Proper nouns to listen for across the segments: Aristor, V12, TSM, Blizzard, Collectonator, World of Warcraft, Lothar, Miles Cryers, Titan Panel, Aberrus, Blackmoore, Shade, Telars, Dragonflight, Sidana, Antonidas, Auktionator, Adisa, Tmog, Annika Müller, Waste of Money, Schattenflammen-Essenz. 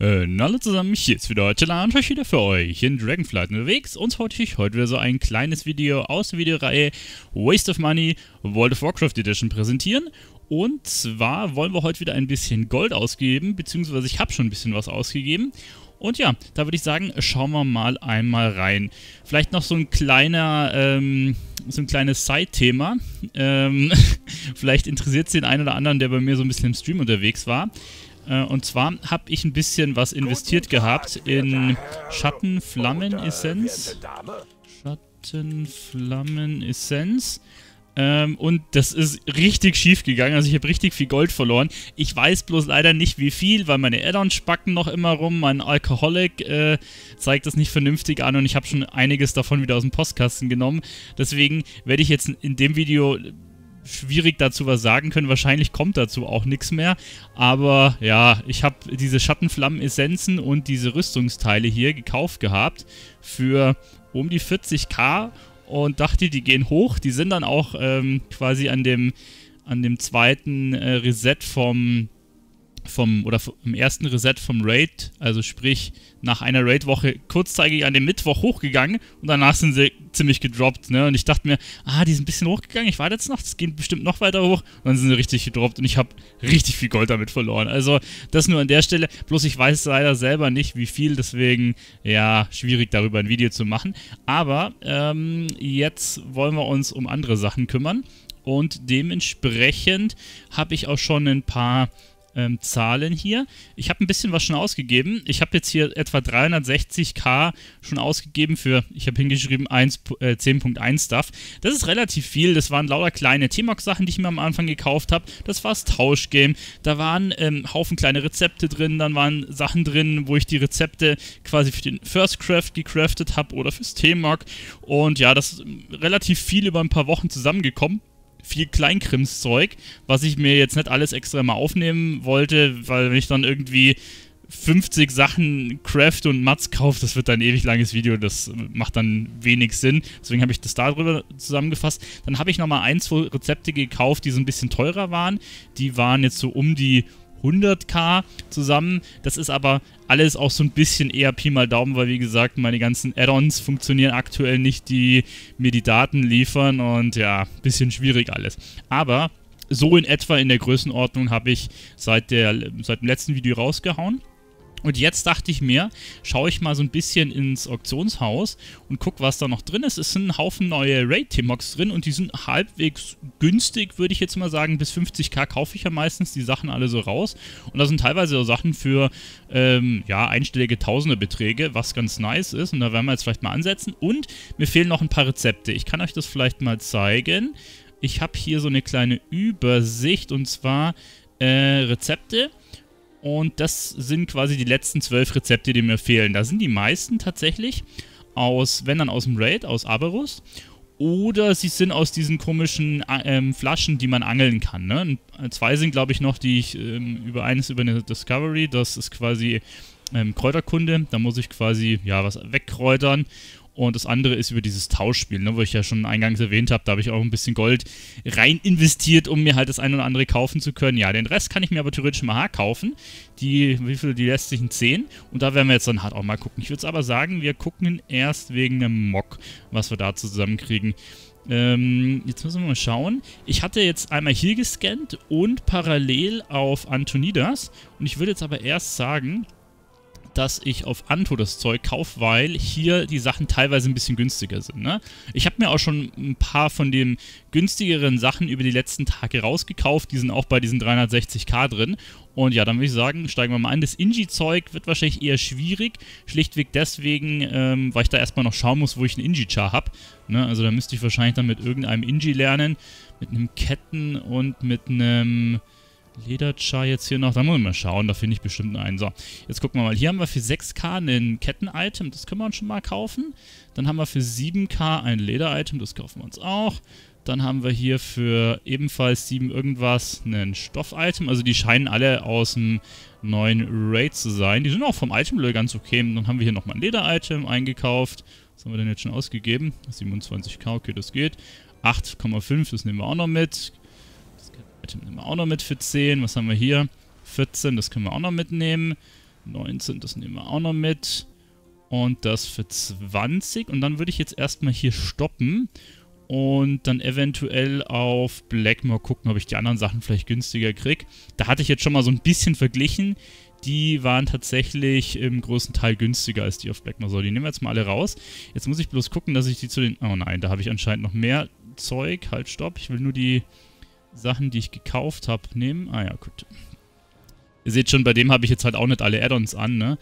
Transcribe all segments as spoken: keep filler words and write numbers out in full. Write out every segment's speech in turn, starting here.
Äh, hallo zusammen, hier ist wieder Tela und euch wieder für euch in Dragonflight unterwegs und heute ich heute wieder so ein kleines Video aus der Videoreihe Waste of Money World of Warcraft Edition präsentieren. Und zwar wollen wir heute wieder ein bisschen Gold ausgeben, beziehungsweise ich habe schon ein bisschen was ausgegeben. Und ja, da würde ich sagen, schauen wir mal einmal rein. Vielleicht noch so ein kleiner, ähm, so ein kleines Side-Thema. Ähm, vielleicht interessiert es den einen oder anderen, der bei mir so ein bisschen im Stream unterwegs war. Und zwar habe ich ein bisschen was investiert gehabt in Schattenflammen-Essenz. Schattenflammen-Essenz. Ähm, und das ist richtig schief gegangen. Also ich habe richtig viel Gold verloren. Ich weiß bloß leider nicht, wie viel, weil meine Add-ons spacken noch immer rum. Mein Alkoholic äh, zeigt das nicht vernünftig an und ich habe schon einiges davon wieder aus dem Postkasten genommen. Deswegen werde ich jetzt in dem Video schwierig dazu was sagen können. Wahrscheinlich kommt dazu auch nichts mehr. Aber ja, ich habe diese Schattenflammen-Essenzen und diese Rüstungsteile hier gekauft gehabt für um die vierzig K und dachte, die gehen hoch. Die sind dann auch ähm, quasi an dem, an dem zweiten äh, Reset vom, vom, oder im ersten Reset vom Raid, also sprich nach einer Raid-Woche kurzzeitig an dem Mittwoch hochgegangen und danach sind sie ziemlich gedroppt, ne? Und ich dachte mir, ah, die sind ein bisschen hochgegangen, ich warte jetzt noch, das geht bestimmt noch weiter hoch. Und dann sind sie richtig gedroppt und ich habe richtig viel Gold damit verloren. Also das nur an der Stelle, bloß ich weiß leider selber nicht, wie viel, deswegen, ja, schwierig darüber ein Video zu machen. Aber ähm, jetzt wollen wir uns um andere Sachen kümmern und dementsprechend habe ich auch schon ein paar Ähm, Zahlen hier. Ich habe ein bisschen was schon ausgegeben. Ich habe jetzt hier etwa dreihundertsechzig K schon ausgegeben für, ich habe hingeschrieben, äh, zehn Punkt eins Stuff. Das ist relativ viel. Das waren lauter kleine T-Mox-Sachen, die ich mir am Anfang gekauft habe. Das war das Tauschgame. Da waren ähm, Haufen kleine Rezepte drin. Dann waren Sachen drin, wo ich die Rezepte quasi für den First Craft gecraftet habe oder fürs T-Mock. Und ja, das ist relativ viel über ein paar Wochen zusammengekommen. Viel Kleinkrimszeug, was ich mir jetzt nicht alles extra mal aufnehmen wollte, weil wenn ich dann irgendwie fünfzig Sachen craft und Mats kaufe, das wird dann ein ewig langes Video, das macht dann wenig Sinn. Deswegen habe ich das darüber zusammengefasst. Dann habe ich nochmal ein, zwei Rezepte gekauft, die so ein bisschen teurer waren. Die waren jetzt so um die hunderttausend zusammen. Das ist aber alles auch so ein bisschen eher Pi mal Daumen, weil wie gesagt, meine ganzen Add-ons funktionieren aktuell nicht, die mir die Daten liefern und ja, bisschen schwierig alles. Aber so in etwa in der Größenordnung habe ich seit, der, seit dem letzten Video rausgehauen. Und jetzt dachte ich mir, schaue ich mal so ein bisschen ins Auktionshaus und gucke, was da noch drin ist. Es sind ein Haufen neue Raid-T-Mox drin und die sind halbwegs günstig, würde ich jetzt mal sagen. Bis fünfzig K kaufe ich ja meistens die Sachen alle so raus. Und da sind teilweise so Sachen für ähm, ja, einstellige Tausende-Beträge, was ganz nice ist. Und da werden wir jetzt vielleicht mal ansetzen. Und mir fehlen noch ein paar Rezepte. Ich kann euch das vielleicht mal zeigen. Ich habe hier so eine kleine Übersicht und zwar äh, Rezepte. Und das sind quasi die letzten zwölf Rezepte, die mir fehlen. Da sind die meisten tatsächlich aus, wenn dann aus dem Raid, aus Aberrus. Oder sie sind aus diesen komischen ähm, Flaschen, die man angeln kann. Ne? Zwei sind, glaube ich, noch, die ich ähm, über eines über eine Discovery, das ist quasi ähm, Kräuterkunde. Da muss ich quasi, ja, was wegkräutern. Und das andere ist über dieses Tauschspiel, ne, wo ich ja schon eingangs erwähnt habe, da habe ich auch ein bisschen Gold rein investiert, um mir halt das eine oder andere kaufen zu können. Ja, den Rest kann ich mir aber theoretisch mal H kaufen. Die, wie viel, die lässt sich in zehn. Und da werden wir jetzt dann hart auch mal gucken. Ich würde es aber sagen, wir gucken erst wegen dem Mock, was wir da zusammenkriegen. Ähm, jetzt müssen wir mal schauen. Ich hatte jetzt einmal hier gescannt und parallel auf Antonidas. Und ich würde jetzt aber erst sagen, dass ich auf Anto das Zeug kaufe, weil hier die Sachen teilweise ein bisschen günstiger sind. Ne? Ich habe mir auch schon ein paar von den günstigeren Sachen über die letzten Tage rausgekauft. Die sind auch bei diesen dreihundertsechzig K drin. Und ja, dann würde ich sagen, steigen wir mal an. Das Inji-Zeug wird wahrscheinlich eher schwierig. Schlichtweg deswegen, ähm, weil ich da erstmal noch schauen muss, wo ich einen Inji-Char habe. Ne? Also da müsste ich wahrscheinlich dann mit irgendeinem Inji lernen. Mit einem Ketten und mit einem Lederchar jetzt hier noch. Da muss ich mal schauen, da finde ich bestimmt einen. So, jetzt gucken wir mal. Hier haben wir für sechs K ein Ketten-Item, das können wir uns schon mal kaufen. Dann haben wir für sieben K ein Leder-Item, das kaufen wir uns auch. Dann haben wir hier für ebenfalls sieben irgendwas ein Stoff-Item. Also die scheinen alle aus dem neuen Raid zu sein. Die sind auch vom Item-Level ganz okay. Und dann haben wir hier nochmal ein Leder-Item eingekauft. Was haben wir denn jetzt schon ausgegeben? siebenundzwanzig K, okay, das geht. acht Komma fünf, das nehmen wir auch noch mit. Item nehmen wir auch noch mit für zehn. Was haben wir hier? vierzehn, das können wir auch noch mitnehmen. neunzehn, das nehmen wir auch noch mit. Und das für zwanzig. Und dann würde ich jetzt erstmal hier stoppen. Und dann eventuell auf Blackmoore gucken, ob ich die anderen Sachen vielleicht günstiger kriege. Da hatte ich jetzt schon mal so ein bisschen verglichen. Die waren tatsächlich im größten Teil günstiger als die auf Blackmoore. So, die nehmen wir jetzt mal alle raus. Jetzt muss ich bloß gucken, dass ich die zu den... Oh nein, da habe ich anscheinend noch mehr Zeug. Halt, stopp. Ich will nur die Sachen, die ich gekauft habe, nehmen. Ah ja, gut. Ihr seht schon, bei dem habe ich jetzt halt auch nicht alle Add-ons an, ne?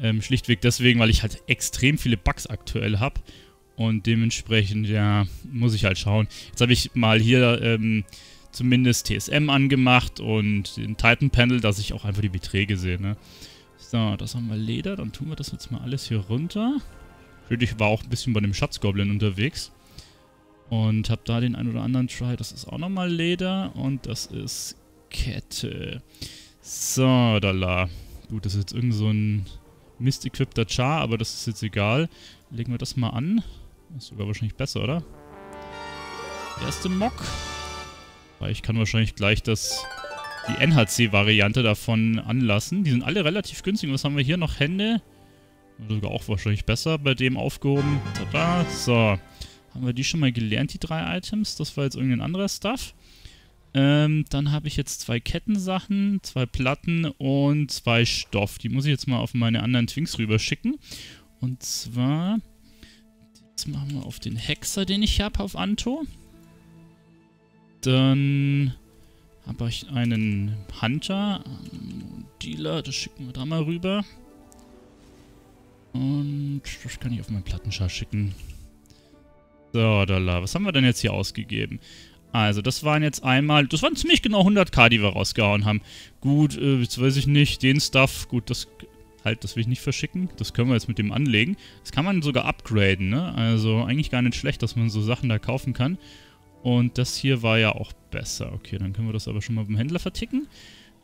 Ähm, schlichtweg deswegen, weil ich halt extrem viele Bugs aktuell habe. Und dementsprechend, ja, muss ich halt schauen. Jetzt habe ich mal hier ähm, zumindest T S M angemacht und den Titan Panel, dass ich auch einfach die Beträge sehe, ne? So, das haben wir Leder. Dann tun wir das jetzt mal alles hier runter. Ich war auch ein bisschen bei dem Schatzgoblin unterwegs. Und habe da den ein oder anderen Try. Das ist auch nochmal Leder. Und das ist Kette. So, da la. Gut, das ist jetzt irgend so ein Mist-equipter Char, aber das ist jetzt egal. Legen wir das mal an. Ist sogar wahrscheinlich besser, oder? Erste Mock. Weil ich kann wahrscheinlich gleich das, die N H C-Variante davon anlassen. Die sind alle relativ günstig. Was haben wir hier noch? Hände. Sogar auch wahrscheinlich besser bei dem aufgehoben. Tada. So. Haben wir die schon mal gelernt, die drei Items? Das war jetzt irgendein anderer Stuff. Ähm, dann habe ich jetzt zwei Kettensachen, zwei Platten und zwei Stoff. Die muss ich jetzt mal auf meine anderen Twinks rüber schicken. Und zwar, jetzt machen wir auf den Hexer, den ich habe, auf Anto. Dann habe ich einen Hunter, einen Dealer, das schicken wir da mal rüber. Und das kann ich auf meinen Plattenschar schicken. So, da la. Was haben wir denn jetzt hier ausgegeben? Also, das waren jetzt einmal, das waren ziemlich genau hunderttausend, die wir rausgehauen haben. Gut, äh, jetzt weiß ich nicht, den Stuff, gut, das, halt, das will ich nicht verschicken. Das können wir jetzt mit dem anlegen. Das kann man sogar upgraden, ne? Also, eigentlich gar nicht schlecht, dass man so Sachen da kaufen kann. Und das hier war ja auch besser. Okay, dann können wir das aber schon mal beim Händler verticken.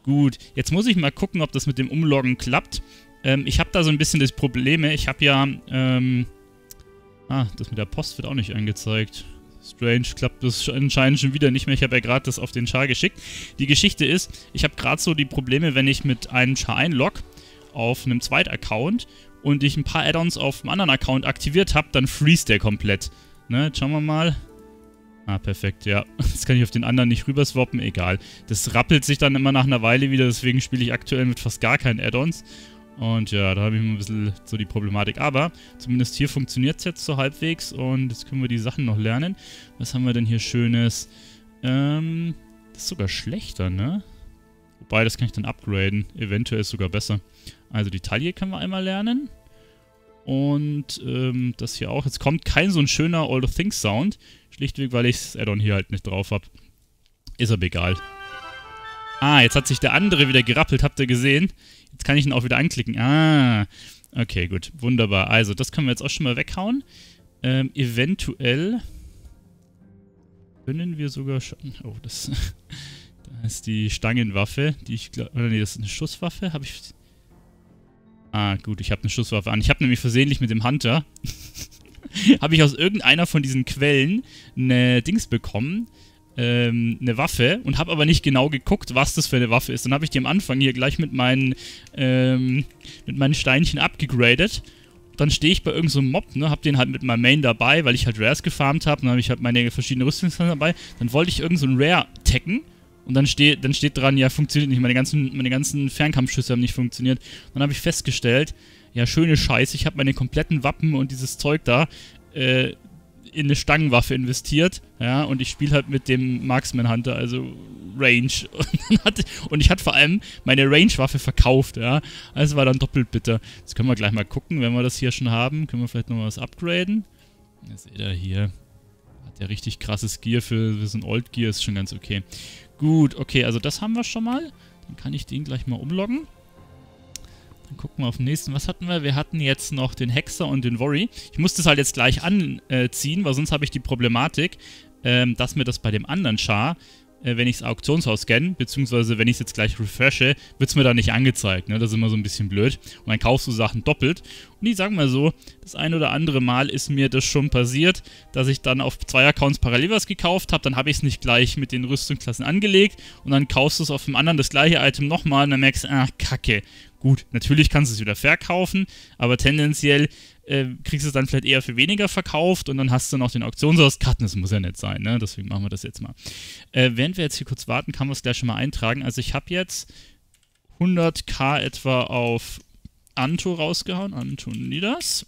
Gut, jetzt muss ich mal gucken, ob das mit dem Umloggen klappt. Ähm, ich habe da so ein bisschen das Problem, ich habe ja, ähm, ah, das mit der Post wird auch nicht angezeigt. Strange, klappt das anscheinend schon wieder nicht mehr. Ich habe ja gerade das auf den Char geschickt. Die Geschichte ist, ich habe gerade so die Probleme, wenn ich mit einem Char einlogge auf einem Zweit-Account und ich ein paar Add-ons auf einem anderen Account aktiviert habe, dann freeze der komplett. Ne, jetzt schauen wir mal. Ah, perfekt, ja. Jetzt kann ich auf den anderen nicht rüber swappen, egal. Das rappelt sich dann immer nach einer Weile wieder, deswegen spiele ich aktuell mit fast gar keinen Add-ons. Und ja, da habe ich mal ein bisschen so die Problematik. Aber zumindest hier funktioniert es jetzt so halbwegs. Und jetzt können wir die Sachen noch lernen. Was haben wir denn hier Schönes? Ähm, das ist sogar schlechter, ne? Wobei, das kann ich dann upgraden. Eventuell ist es sogar besser. Also die Taille können wir einmal lernen. Und ähm, das hier auch. Jetzt kommt kein so ein schöner All of Things Sound. Schlichtweg, weil ich das Add-on hier halt nicht drauf habe. Ist aber egal. Ah, jetzt hat sich der andere wieder gerappelt. Habt ihr gesehen? Jetzt kann ich ihn auch wieder anklicken. Ah, okay, gut. Wunderbar. Also, das können wir jetzt auch schon mal weghauen. Ähm, eventuell können wir sogar schon... Oh, das, das ist die Stangenwaffe, die ich glaube... Oder nee, das ist eine Schusswaffe. Habe ich... Ah, gut, ich habe eine Schusswaffe an. Ich habe nämlich versehentlich mit dem Hunter... habe ich aus irgendeiner von diesen Quellen eine Dings bekommen... eine Waffe und habe aber nicht genau geguckt, was das für eine Waffe ist. Dann habe ich die am Anfang hier gleich mit meinen ähm, mit meinen Steinchen abgegradet. Dann stehe ich bei irgendeinem so Mob, ne, habe den halt mit meinem Main dabei, weil ich halt Rares gefarmt habe. Dann habe ich halt meine verschiedenen Rüstungssachen dabei. Dann wollte ich irgendeinen so Rare tacken und dann, steh, dann steht dran, ja, funktioniert nicht. Meine ganzen, meine ganzen Fernkampfschüsse haben nicht funktioniert. Dann habe ich festgestellt, ja, schöne Scheiße, ich habe meine kompletten Wappen und dieses Zeug da, äh, in eine Stangenwaffe investiert, ja, und ich spiele halt mit dem Marksman Hunter, also Range. Und, dann hatte, und ich hatte vor allem meine Range-Waffe verkauft, ja. Also war dann doppelt bitter. Jetzt können wir gleich mal gucken, wenn wir das hier schon haben, können wir vielleicht nochmal was upgraden. Das seht ihr hier. Hat ja richtig krasses Gear für, für so ein Old Gear, ist schon ganz okay. Gut, okay, also das haben wir schon mal. Dann kann ich den gleich mal umloggen. Dann gucken wir auf den nächsten. Was hatten wir? Wir hatten jetzt noch den Hexer und den Worry. Ich muss das halt jetzt gleich anziehen, weil sonst habe ich die Problematik, ähm, dass mir das bei dem anderen Char, äh, wenn ich das Auktionshaus scanne, beziehungsweise wenn ich es jetzt gleich refreshe, wird es mir da nicht angezeigt. Ne? Das ist immer so ein bisschen blöd. Und dann kaufst du Sachen doppelt. Und ich sage mal so, das ein oder andere Mal ist mir das schon passiert, dass ich dann auf zwei Accounts parallel was gekauft habe. Dann habe ich es nicht gleich mit den Rüstungsklassen angelegt. Und dann kaufst du es auf dem anderen das gleiche Item nochmal und dann merkst du, ah, kacke. Gut, natürlich kannst du es wieder verkaufen, aber tendenziell äh, kriegst du es dann vielleicht eher für weniger verkauft und dann hast du noch den Auktionshaus Karten, das muss ja nicht sein, ne? Deswegen machen wir das jetzt mal. Äh, während wir jetzt hier kurz warten, kann man es gleich schon mal eintragen. Also ich habe jetzt hunderttausend etwa auf Anto rausgehauen, Antonidas,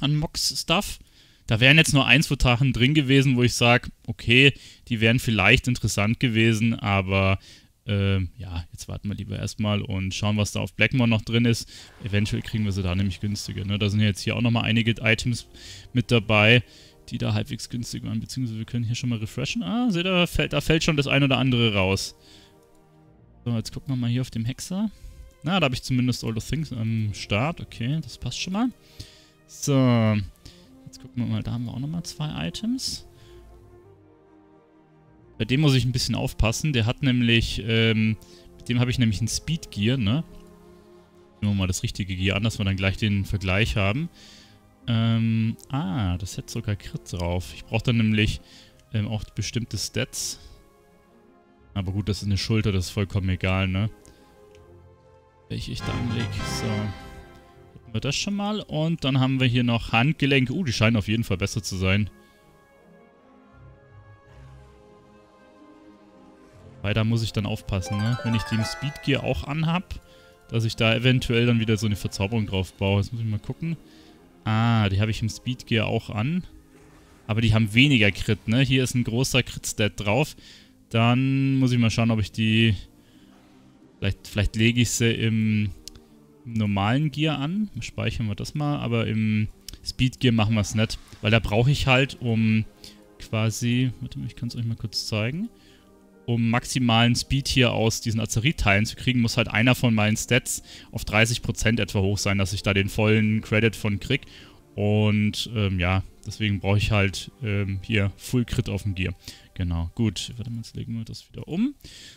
an Mox-Stuff. Da wären jetzt nur ein, zwei Tagen drin gewesen, wo ich sage, okay, die wären vielleicht interessant gewesen, aber äh, ja, jetzt warten wir lieber erstmal und schauen, was da auf Blackmoore noch drin ist. Eventuell kriegen wir sie da nämlich günstiger. Ne? Da sind ja jetzt hier auch nochmal einige Items mit dabei, die da halbwegs günstig waren, beziehungsweise wir können hier schon mal refreshen. Ah, seht ihr, da fällt, da fällt schon das ein oder andere raus. So, jetzt gucken wir mal hier auf dem Hexer. Na, da habe ich zumindest All the Things am Start. Okay, das passt schon mal. So, jetzt gucken wir mal, da haben wir auch nochmal zwei Items. Bei dem muss ich ein bisschen aufpassen. Der hat nämlich, ähm, mit dem habe ich nämlich ein Speed Gear, ne? Nehmen wir mal das richtige Gear an, dass wir dann gleich den Vergleich haben. Ähm, ah, das hat sogar Crit drauf. Ich brauche dann nämlich ähm, auch bestimmte Stats. Aber gut, das ist eine Schulter, das ist vollkommen egal, ne? Welche ich da anlege. So. Hatten wir das schon mal. Und dann haben wir hier noch Handgelenke. Uh, die scheinen auf jeden Fall besser zu sein. Weil da muss ich dann aufpassen, ne? Wenn ich die im Speed Gear auch anhab, dass ich da eventuell dann wieder so eine Verzauberung drauf baue. Jetzt muss ich mal gucken. Ah, die habe ich im Speed Gear auch an. Aber die haben weniger Crit, ne? Hier ist ein großer Crit-Stat drauf. Dann muss ich mal schauen, ob ich die... Vielleicht, vielleicht lege ich sie im normalen Gear an. Speichern wir das mal. Aber im Speed Gear machen wir es nicht. Weil da brauche ich halt, um quasi... Warte mal, ich kann es euch mal kurz zeigen. Um maximalen Speed hier aus diesen Azerit-Teilen zu kriegen, muss halt einer von meinen Stats auf dreißig Prozent etwa hoch sein, dass ich da den vollen Credit von krieg. Und ähm, ja, deswegen brauche ich halt ähm, hier Full Crit auf dem Gear. Genau, gut. Warte mal, jetzt legen wir das wieder um.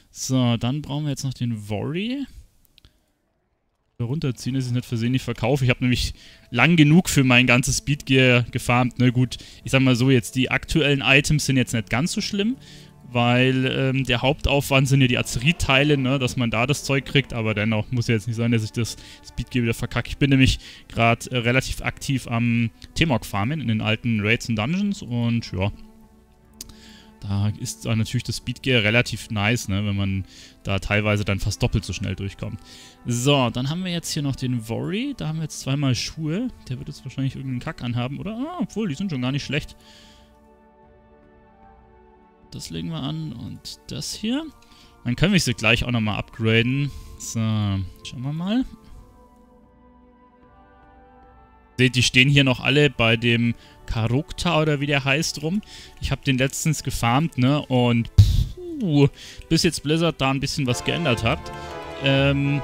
So, dann brauchen wir jetzt noch den Worry. Runterziehen, dass ich nicht versehentlich verkaufe. Ich habe nämlich lang genug für mein ganzes Speed Gear gefarmt. Ne, gut, ich sag mal so, jetzt die aktuellen Items sind jetzt nicht ganz so schlimm, weil ähm, der Hauptaufwand sind ja die Azerit-Teile, ne, dass man da das Zeug kriegt, aber dennoch muss ja jetzt nicht sein, dass ich das Speed Gear wieder verkacke. Ich bin nämlich gerade äh, relativ aktiv am T M O C-Farmen in den alten Raids und Dungeons und ja, da ist natürlich das Speed Gear relativ nice, ne, wenn man da teilweise dann fast doppelt so schnell durchkommt. So, dann haben wir jetzt hier noch den Worry, da haben wir jetzt zweimal Schuhe, der wird jetzt wahrscheinlich irgendeinen Kack anhaben, oder? Ah, obwohl, die sind schon gar nicht schlecht. Das legen wir an und das hier. Dann können wir sie gleich auch nochmal upgraden. So, schauen wir mal. Seht, die stehen hier noch alle bei dem Karokta oder wie der heißt rum. Ich habe den letztens gefarmt, ne? Und puh, bis jetzt Blizzard da ein bisschen was geändert hat, ähm,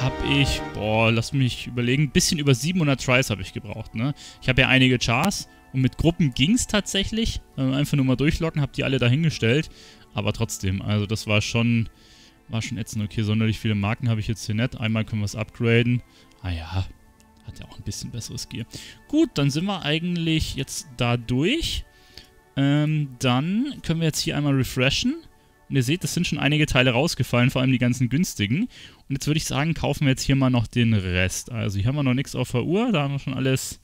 habe ich, boah, lass mich überlegen, ein bisschen über siebenhundert Tries habe ich gebraucht, ne? Ich habe ja einige Chars. Und mit Gruppen ging es tatsächlich. Einfach nur mal durchlocken, hab die alle dahingestellt. Aber trotzdem, also das war schon, war schon ätzend. Okay, sonderlich viele Marken habe ich jetzt hier nicht. Einmal können wir es upgraden. Ah ja, hat ja auch ein bisschen besseres Gear. Gut, dann sind wir eigentlich jetzt da durch. Ähm, dann können wir jetzt hier einmal refreshen. Und ihr seht, es sind schon einige Teile rausgefallen, vor allem die ganzen günstigen. Und jetzt würde ich sagen, kaufen wir jetzt hier mal noch den Rest. Also hier haben wir noch nichts auf der Uhr, da haben wir schon alles...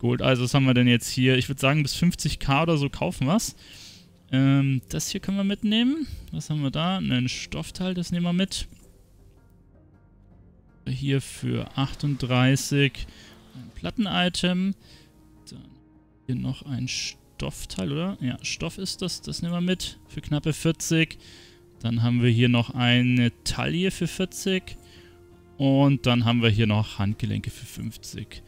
Gut, also was haben wir denn jetzt hier? Ich würde sagen, bis fünfzigtausend oder so kaufen wir es. Ähm, das hier können wir mitnehmen. Was haben wir da? Einen Stoffteil, das nehmen wir mit. Hier für achtunddreißig ein Platten-Item. Dann hier noch ein Stoffteil, oder? Ja, Stoff ist das. Das nehmen wir mit für knappe vierzig. Dann haben wir hier noch eine Taille für vierzig. Und dann haben wir hier noch Handgelenke für fünfzig.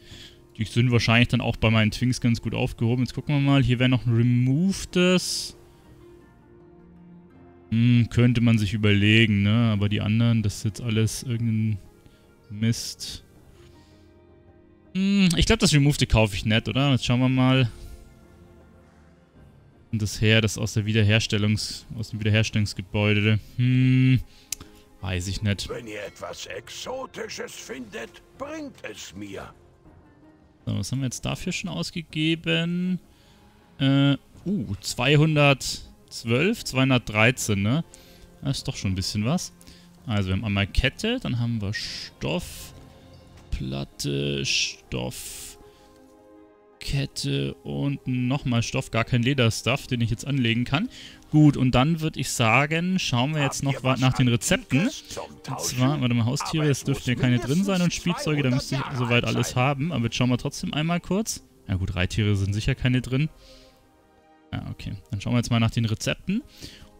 Die sind wahrscheinlich dann auch bei meinen Twinks ganz gut aufgehoben. Jetzt gucken wir mal. Hier wäre noch ein Removedes. Hm, könnte man sich überlegen, ne? Aber die anderen, das ist jetzt alles irgendein Mist. Hm, ich glaube, das Removede kaufe ich nicht, oder? Jetzt schauen wir mal. Und das her, das aus der Wiederherstellungs... aus dem Wiederherstellungsgebäude. Hm... Weiß ich nicht. Wenn ihr etwas Exotisches findet, bringt es mir. So, was haben wir jetzt dafür schon ausgegeben? Äh, uh, zweihundertzwölf, zweihundertdreizehn, ne? Das ist doch schon ein bisschen was. Also wir haben einmal Kette, dann haben wir Stoff, Platte, Stoff, Kette und nochmal Stoff. Gar kein Lederstuff, den ich jetzt anlegen kann. Gut, und dann würde ich sagen, schauen wir jetzt noch nach den Rezepten. Und zwar, warte mal, Haustiere, es dürften ja keine drin sein und Spielzeuge, da müsste ich soweit alles haben. Aber jetzt schauen wir trotzdem einmal kurz. Na gut, Reittiere sind sicher keine drin. Ja, okay. Dann schauen wir jetzt mal nach den Rezepten.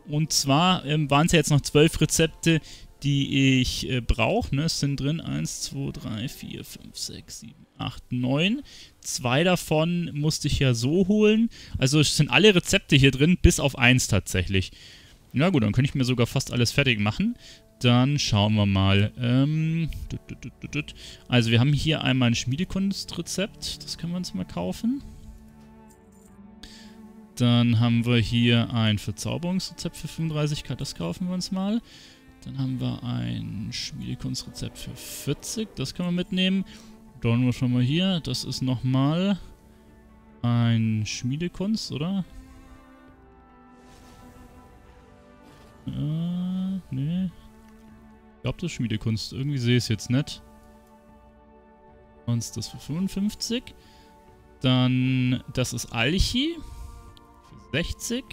Und zwar ähm, waren es ja jetzt noch zwölf Rezepte, die ich äh, brauche. Ne? Es sind drin eins, zwei, drei, vier, fünf, sechs, sieben, acht, neun. Zwei davon musste ich ja so holen. Also es sind alle Rezepte hier drin, bis auf eins tatsächlich. Na gut, dann könnte ich mir sogar fast alles fertig machen. Dann schauen wir mal. Ähm, also wir haben hier einmal ein Schmiedekunstrezept. Das können wir uns mal kaufen. Dann haben wir hier ein Verzauberungsrezept für fünfunddreißig K, das kaufen wir uns mal. Dann haben wir ein Schmiedekunstrezept für vierzig, das können wir mitnehmen. Dann wir schon mal hier, das ist nochmal ein Schmiedekunst, oder? Äh, nee. Ich glaube, das ist Schmiedekunst, irgendwie sehe ich es jetzt nicht. Sonst das für fünfundfünfzig. Dann, das ist Alchi. sechzig.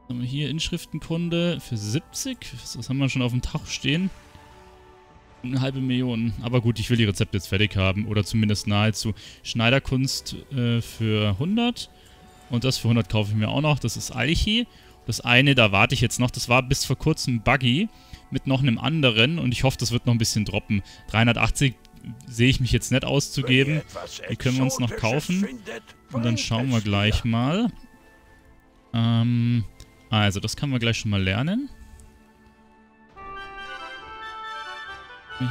Was haben wir hier? Inschriftenkunde für siebzig. Das haben wir schon auf dem Tauch stehen. Eine halbe Million. Aber gut, ich will die Rezepte jetzt fertig haben. Oder zumindest nahezu. Schneiderkunst äh, für hundert. Und das für hundert kaufe ich mir auch noch. Das ist Alchi. Das eine, da warte ich jetzt noch. Das war bis vor kurzem Buggy. Mit noch einem anderen. Und ich hoffe, das wird noch ein bisschen droppen. dreihundertachtzig sehe ich mich jetzt nicht auszugeben. Die können wir uns noch kaufen. Und dann schauen wir gleich mal. Ähm, also, das kann man gleich schon mal lernen.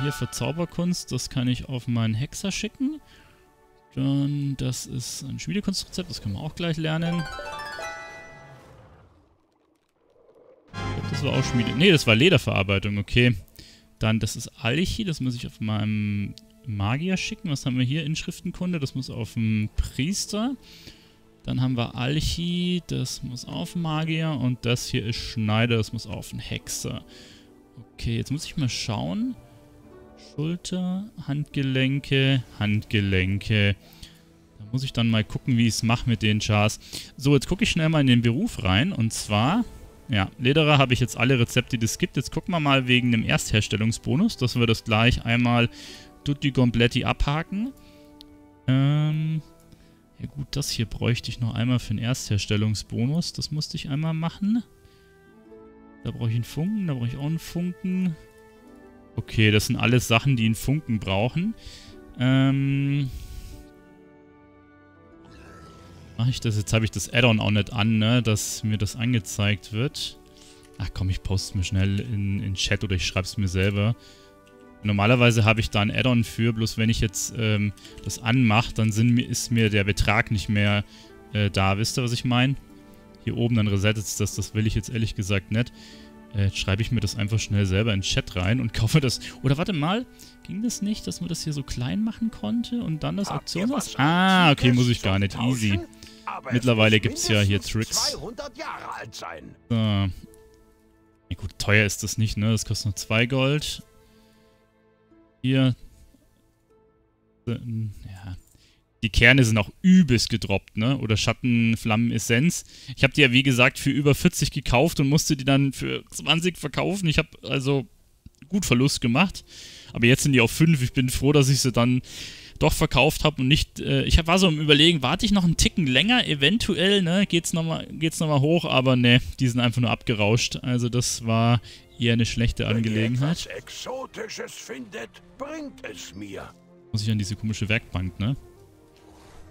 Hier für Zauberkunst, das kann ich auf meinen Hexer schicken. Dann, das ist ein Schmiedekunstrezept, das können wir auch gleich lernen. Das war auch Schmiede... Ne, das war Lederverarbeitung, okay. Dann, das ist Alchi, das muss ich auf meinem Magier schicken. Was haben wir hier? Inschriftenkunde, das muss auf dem Priester. Dann haben wir Alchi, das muss auf Magier. Und das hier ist Schneider, das muss auf den Hexer. Okay, jetzt muss ich mal schauen. Schulter, Handgelenke, Handgelenke. Da muss ich dann mal gucken, wie ich es mache mit den Chars. So, jetzt gucke ich schnell mal in den Beruf rein. Und zwar... Ja, Lederer habe ich jetzt alle Rezepte, die es gibt. Jetzt gucken wir mal wegen dem Erstherstellungsbonus, dass wir das gleich einmal tutti completti abhaken. Ähm, ja gut, das hier bräuchte ich noch einmal für den Erstherstellungsbonus. Das musste ich einmal machen. Da brauche ich einen Funken, da brauche ich auch einen Funken. Okay, das sind alles Sachen, die einen Funken brauchen. Ähm... Mache ich das? Jetzt habe ich das Add-on auch nicht an, ne? Dass mir das angezeigt wird. Ach komm, ich poste es mir schnell in den Chat oder ich schreibe es mir selber. Normalerweise habe ich da ein Add-on für, bloß wenn ich jetzt ähm, das anmache, dann sind, ist mir der Betrag nicht mehr äh, da. Wisst ihr, was ich meine? Hier oben, dann resettet es das. Das will ich jetzt ehrlich gesagt nicht. Äh, jetzt schreibe ich mir das einfach schnell selber in den Chat rein und kaufe das. Oder warte mal, ging das nicht, dass man das hier so klein machen konnte und dann das Auktionshaus? Ah, okay, muss ich gar nicht. Easy. Aber mittlerweile gibt es ja hier Tricks. zweihundert Jahre alt sein. So. Ja gut, teuer ist das nicht, ne? Das kostet nur zwei Gold. Hier. Ja. Die Kerne sind auch übelst gedroppt, ne? Oder Schattenflammen-Essenz. Ich habe die ja, wie gesagt, für über vierzig gekauft und musste die dann für zwanzig verkaufen. Ich habe also gut Verlust gemacht. Aber jetzt sind die auf fünf. Ich bin froh, dass ich sie dann... doch verkauft habe und nicht, äh, ich war so im Überlegen, warte ich noch einen Ticken länger, eventuell, ne, geht's nochmal geht's noch mal hoch, aber ne, die sind einfach nur abgerauscht, also das war eher eine schlechte Angelegenheit. Wenn ihr etwas Exotisches findet, bringt es mir. Muss ich an diese komische Werkbank, ne?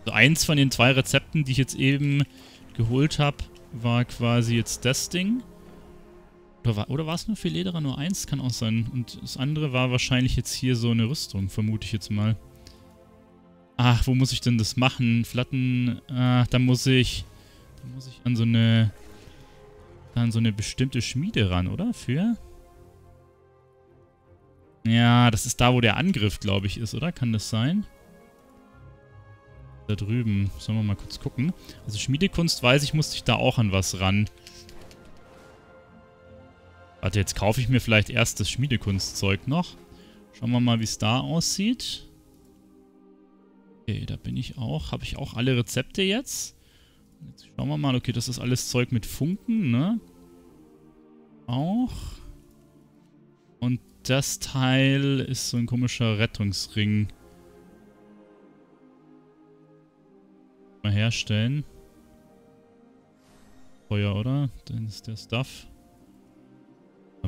So, eins von den zwei Rezepten, die ich jetzt eben geholt habe, war quasi jetzt das Ding. Oder war es nur für Lederer nur eins? Kann auch sein. Und das andere war wahrscheinlich jetzt hier so eine Rüstung, vermute ich jetzt mal. Ach, wo muss ich denn das machen? Flatten. Ach, da muss ich. Da muss ich an so eine. An so eine bestimmte Schmiede ran, oder? Für? Ja, das ist da, wo der Angriff, glaube ich, ist, oder? Kann das sein? Da drüben. Sollen wir mal kurz gucken. Also Schmiedekunst, weiß ich, musste ich da auch an was ran. Warte, jetzt kaufe ich mir vielleicht erst das Schmiedekunstzeug noch. Schauen wir mal, wie es da aussieht. Okay, da bin ich auch. Habe ich auch alle Rezepte jetzt? Jetzt schauen wir mal. Okay, das ist alles Zeug mit Funken, ne? Auch. Und das Teil ist so ein komischer Rettungsring. Mal herstellen. Teuer, oder? Dann ist der Stuff.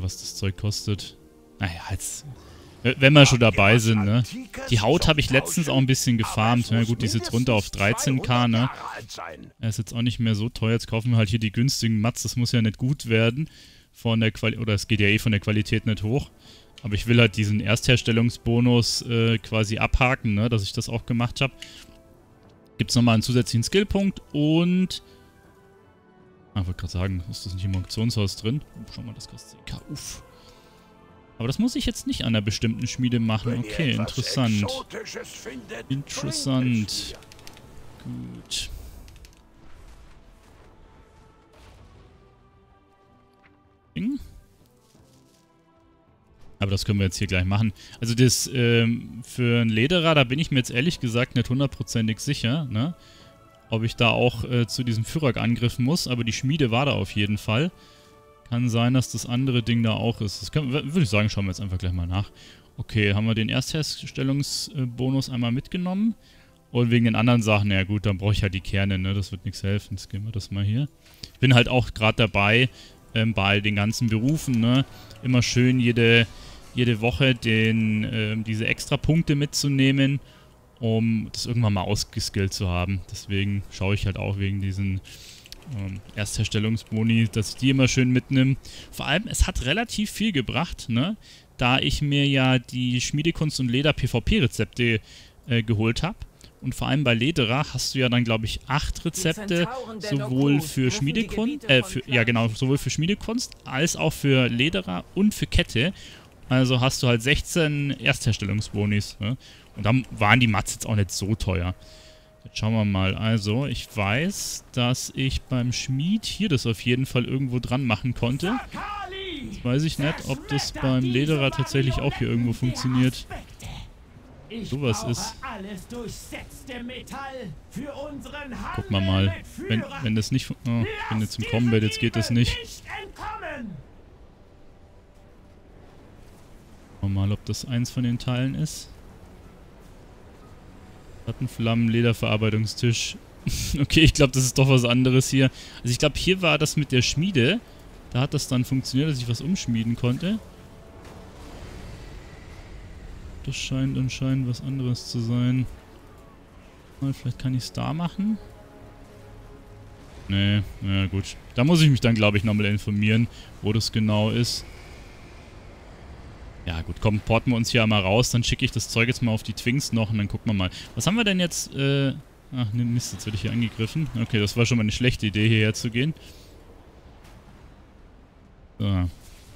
Was das Zeug kostet. Naja, jetzt. Wenn wir schon dabei sind, ne? Die Haut habe ich letztens auch ein bisschen gefarmt. Na gut, die ist jetzt runter auf dreizehn K, ne? Er ist jetzt auch nicht mehr so teuer. Jetzt kaufen wir halt hier die günstigen Mats. Das muss ja nicht gut werden. Von der Quali Oder es geht ja eh von der Qualität nicht hoch. Aber ich will halt diesen Erstherstellungsbonus äh, quasi abhaken, ne? Dass ich das auch gemacht habe. Gibt es nochmal einen zusätzlichen Skillpunkt und... Ah, ich wollte gerade sagen, ist das nicht im Auktionshaus drin? Oh, schau mal, das kostet zehn K. Uff. Aber das muss ich jetzt nicht an einer bestimmten Schmiede machen. Okay, interessant. Findet, interessant. Gut. Ding. Aber das können wir jetzt hier gleich machen. Also das ähm, für einen Lederer, da bin ich mir jetzt ehrlich gesagt nicht hundertprozentig sicher, ne? Ob ich da auch äh, zu diesem Führer-Angriff muss, aber die Schmiede war da auf jeden Fall. Kann sein, dass das andere Ding da auch ist. Das können, würde ich sagen, schauen wir jetzt einfach gleich mal nach. Okay, haben wir den Erstherstellungsbonus einmal mitgenommen. Und wegen den anderen Sachen, ja gut, dann brauche ich halt die Kerne, ne? Das wird nichts helfen. Jetzt gehen wir das mal hier. Ich bin halt auch gerade dabei, ähm, bei den ganzen Berufen, ne? Immer schön jede, jede Woche den, ähm, diese extra Punkte mitzunehmen, um das irgendwann mal ausgeskillt zu haben. Deswegen schaue ich halt auch wegen diesen ähm, Erstherstellungsboni, dass ich die immer schön mitnehme. Vor allem, es hat relativ viel gebracht, ne? Da ich mir ja die Schmiedekunst- und Leder-PvP-Rezepte äh, geholt habe. Und vor allem bei Lederer hast du ja dann, glaube ich, acht Rezepte, sowohl für Schmiedekunst, äh, für, ja genau, sowohl für Schmiedekunst als auch für Lederer und für Kette. Also hast du halt sechzehn Erstherstellungsbonis, ne? Und dann waren die Mats jetzt auch nicht so teuer. Jetzt schauen wir mal. Also, ich weiß, dass ich beim Schmied hier das auf jeden Fall irgendwo dran machen konnte. Jetzt weiß ich nicht, ob das beim Lederer tatsächlich auch hier irgendwo funktioniert. Sowas ist. Guck mal mal. Wenn, wenn das nicht... Oh, ich bin jetzt im Combat, jetzt geht das nicht. Guck mal, ob das eins von den Teilen ist. Schattenflammen, Lederverarbeitungstisch. Okay, ich glaube, das ist doch was anderes hier. Also ich glaube, hier war das mit der Schmiede. Da hat das dann funktioniert, dass ich was umschmieden konnte. Das scheint anscheinend was anderes zu sein. Mal, vielleicht kann ich es da machen. Nee, na gut. Da muss ich mich dann, glaube ich, nochmal informieren, wo das genau ist. Ja gut, komm, porten wir uns hier einmal raus, dann schicke ich das Zeug jetzt mal auf die Twinks noch und dann gucken wir mal. Was haben wir denn jetzt, äh... Ach, ne, Mist, jetzt werde ich hier angegriffen. Okay, das war schon mal eine schlechte Idee, hierher zu gehen. So.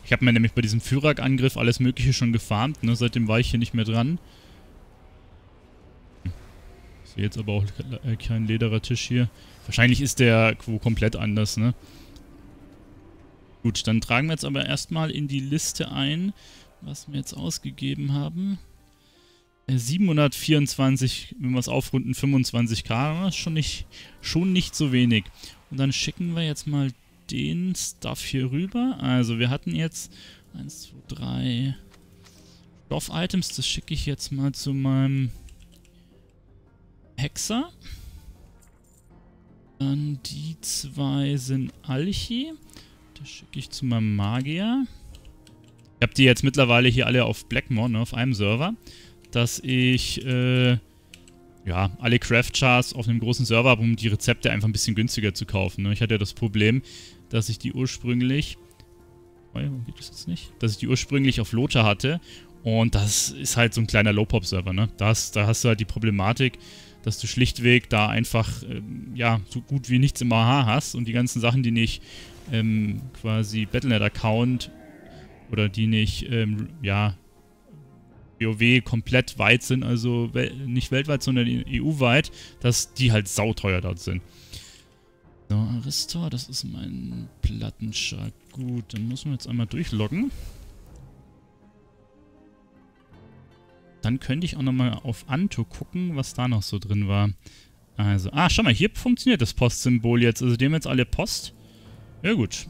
Ich habe mir nämlich bei diesem Führer-Angriff alles mögliche schon gefarmt, ne, seitdem war ich hier nicht mehr dran. Hm. Ich sehe jetzt aber auch keinen lederer Tisch hier. Wahrscheinlich ist der Quo komplett anders, ne? Gut, dann tragen wir jetzt aber erstmal in die Liste ein, was wir jetzt ausgegeben haben. siebenhundertvierundzwanzig, wenn wir es aufrunden, fünfundzwanzig K, das ist schon nicht, schon nicht so wenig. Und dann schicken wir jetzt mal den Stuff hier rüber. Also wir hatten jetzt eins, zwei, drei Stoff-Items, das schicke ich jetzt mal zu meinem Hexer. Dann die zwei sind Alchi, das schicke ich zu meinem Magier. Ich habe die jetzt mittlerweile hier alle auf Blackmoore, ne, auf einem Server, dass ich äh, ja, alle Craft-Chars auf einem großen Server habe, um die Rezepte einfach ein bisschen günstiger zu kaufen, ne. Ich hatte ja das Problem, dass ich die ursprünglich... Oh ja, warum geht das jetzt nicht? Dass ich die ursprünglich auf Lothar hatte und das ist halt so ein kleiner Low-Pop-Server, ne. Das, da hast du halt die Problematik, dass du schlichtweg da einfach äh, ja, so gut wie nichts im A H hast und die ganzen Sachen, die nicht ähm, quasi Battlenet-Account... Oder die nicht, ähm, ja, WoW komplett weit sind, also wel nicht weltweit, sondern E U-weit, dass die halt sauteuer dort sind. So, Aristor, das ist mein Plattenschlag. Gut, dann müssen wir jetzt einmal durchloggen. Dann könnte ich auch nochmal auf Anto gucken, was da noch so drin war. Also, ah, schau mal, hier funktioniert das Postsymbol jetzt. Also, die haben jetzt alle Post. Ja, gut.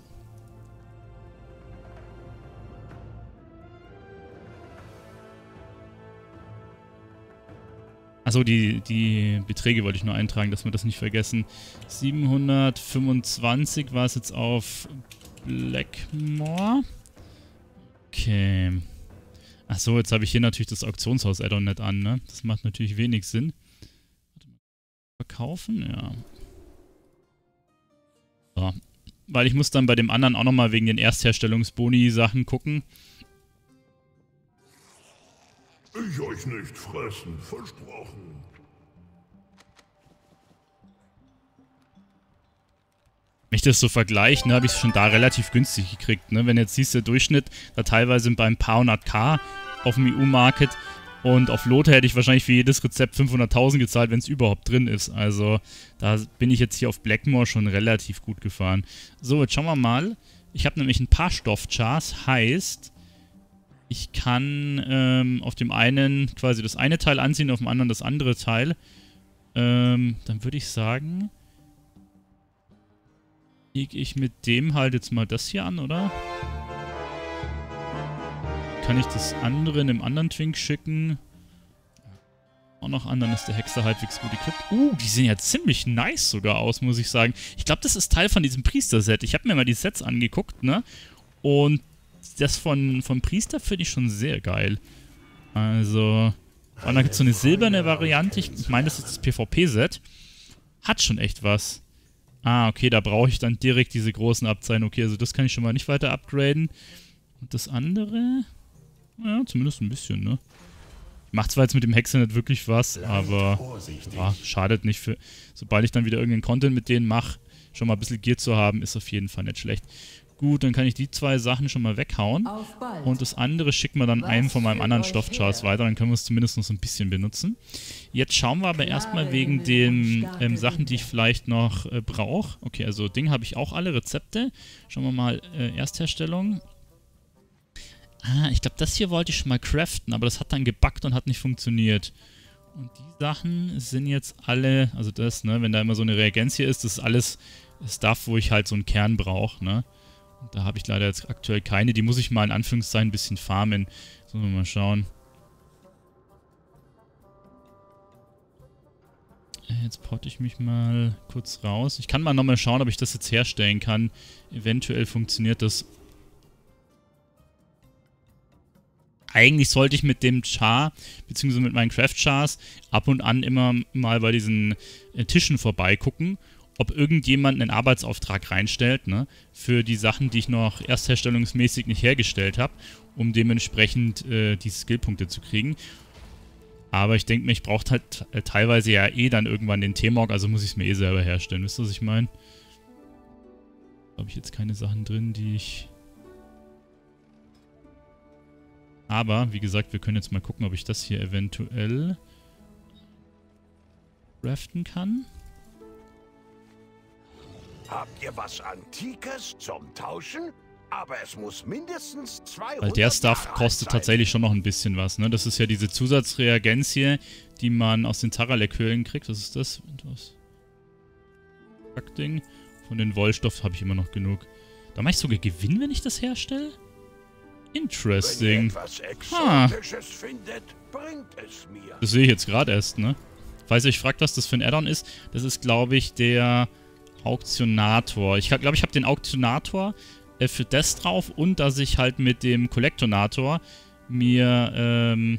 Achso, die, die Beträge wollte ich nur eintragen, dass wir das nicht vergessen. siebenhundertfünfundzwanzig war es jetzt auf Blackmoore. Okay. Achso, jetzt habe ich hier natürlich das Auktionshaus-Add-on nicht an, ne? Das macht natürlich wenig Sinn. Verkaufen, ja. So. Weil ich muss dann bei dem anderen auch nochmal wegen den Erstherstellungsboni-Sachen gucken. Ich euch nicht fressen, versprochen. Wenn ich das so vergleiche, ne, habe ich es schon da relativ günstig gekriegt. Ne? Wenn jetzt siehst, der Durchschnitt da teilweise bei ein paar hundert K auf dem E U-Market und auf Lote hätte ich wahrscheinlich für jedes Rezept fünfhunderttausend gezahlt, wenn es überhaupt drin ist. Also da bin ich jetzt hier auf Blackmoore schon relativ gut gefahren. So, jetzt schauen wir mal. Ich habe nämlich ein paar Stoffchars, heißt... Ich kann ähm, auf dem einen quasi das eine Teil anziehen, auf dem anderen das andere Teil. Ähm, dann würde ich sagen, lege ich mit dem halt jetzt mal das hier an, oder? Kann ich das andere in dem anderen Twink schicken? Auch noch an, dann ist der Hexer halbwegs gut equipped. Uh, die sehen ja ziemlich nice sogar aus, muss ich sagen. Ich glaube, das ist Teil von diesem Priester-Set. Ich habe mir mal die Sets angeguckt, ne? Und das von, von Priester finde ich schon sehr geil. Also, oh, da gibt es so eine silberne Variante. Ich meine, das ist das PvP-Set. Hat schon echt was. Ah, okay, da brauche ich dann direkt diese großen Abzeichen. Okay, also das kann ich schon mal nicht weiter upgraden. Und das andere? Ja, zumindest ein bisschen, ne? Macht zwar jetzt mit dem Hexer nicht wirklich was, aber ja, schadet nicht. Für, sobald ich dann wieder irgendeinen Content mit denen mache, schon mal ein bisschen Gier zu haben, ist auf jeden Fall nicht schlecht. Gut, dann kann ich die zwei Sachen schon mal weghauen. Und das andere schicken wir dann einem von meinem anderen Stoffchars weiter. Dann können wir es zumindest noch so ein bisschen benutzen. Jetzt schauen wir aber erstmal wegen den ähm, Sachen, die ich vielleicht noch äh, brauche. Okay, also Ding habe ich auch alle Rezepte. Schauen wir mal, äh, Erstherstellung. Ah, ich glaube, das hier wollte ich schon mal craften, aber das hat dann gebackt und hat nicht funktioniert. Und die Sachen sind jetzt alle, also das, ne, wenn da immer so eine Reagenz hier ist, das ist alles Stuff, wo ich halt so einen Kern brauche, ne. Da habe ich leider jetzt aktuell keine. Die muss ich mal in Anführungszeichen ein bisschen farmen. So, mal schauen. Jetzt porte ich mich mal kurz raus. Ich kann mal nochmal schauen, ob ich das jetzt herstellen kann. Eventuell funktioniert das. Eigentlich sollte ich mit dem Char, beziehungsweise mit meinen Craft-Chars, ab und an immer mal bei diesen äh, Tischen vorbeigucken, ob irgendjemand einen Arbeitsauftrag reinstellt, ne, für die Sachen, die ich noch erstherstellungsmäßig nicht hergestellt habe, um dementsprechend äh, die Skillpunkte zu kriegen. Aber ich denke mir, ich brauche halt äh, teilweise ja eh dann irgendwann den T-Morg, also muss ich es mir eh selber herstellen. Wisst ihr, was ich meine? Habe ich jetzt keine Sachen drin, die ich... Aber, wie gesagt, wir können jetzt mal gucken, ob ich das hier eventuell craften kann. Habt ihr was Antikes zum Tauschen? Aber es muss mindestens zweihundert. Weil der Stuff kostet tatsächlich schon noch ein bisschen was, ne? Das ist ja diese Zusatzreagenz hier, die man aus den Taralek-Höhlen kriegt. Was ist das? Das Ding. Von den Wollstoff habe ich immer noch genug. Da mache ich sogar Gewinn, wenn ich das herstelle? Interesting. Ah. Das sehe ich jetzt gerade erst, ne? Falls ihr euch fragt, was das für ein Add-on ist, das ist, glaube ich, der... Auktionator. Ich glaube, ich habe den Auktionator äh, für das drauf und dass ich halt mit dem Collectonator mir, ähm...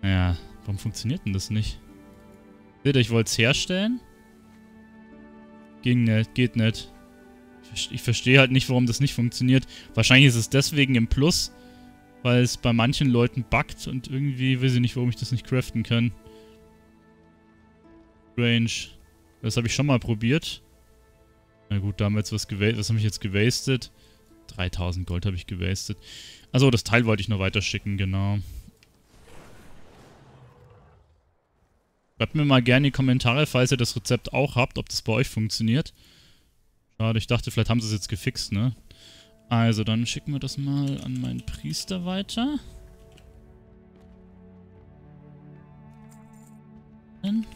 Naja, warum funktioniert denn das nicht? Seht ihr, ich wollte es herstellen. Ging nicht, geht nicht. Ich verstehe halt nicht, warum das nicht funktioniert. Wahrscheinlich ist es deswegen im Plus, weil es bei manchen Leuten buggt und irgendwie weiß ich nicht, warum ich das nicht craften kann. Range. Das habe ich schon mal probiert. Na gut, da haben wir jetzt was gewastet. Was habe ich jetzt gewastet? dreitausend Gold habe ich gewastet. Achso, das Teil wollte ich noch weiterschicken, genau. Schreibt mir mal gerne in die Kommentare, falls ihr das Rezept auch habt, ob das bei euch funktioniert. Schade, ich dachte, vielleicht haben sie es jetzt gefixt, ne? Also, dann schicken wir das mal an meinen Priester weiter. Dann.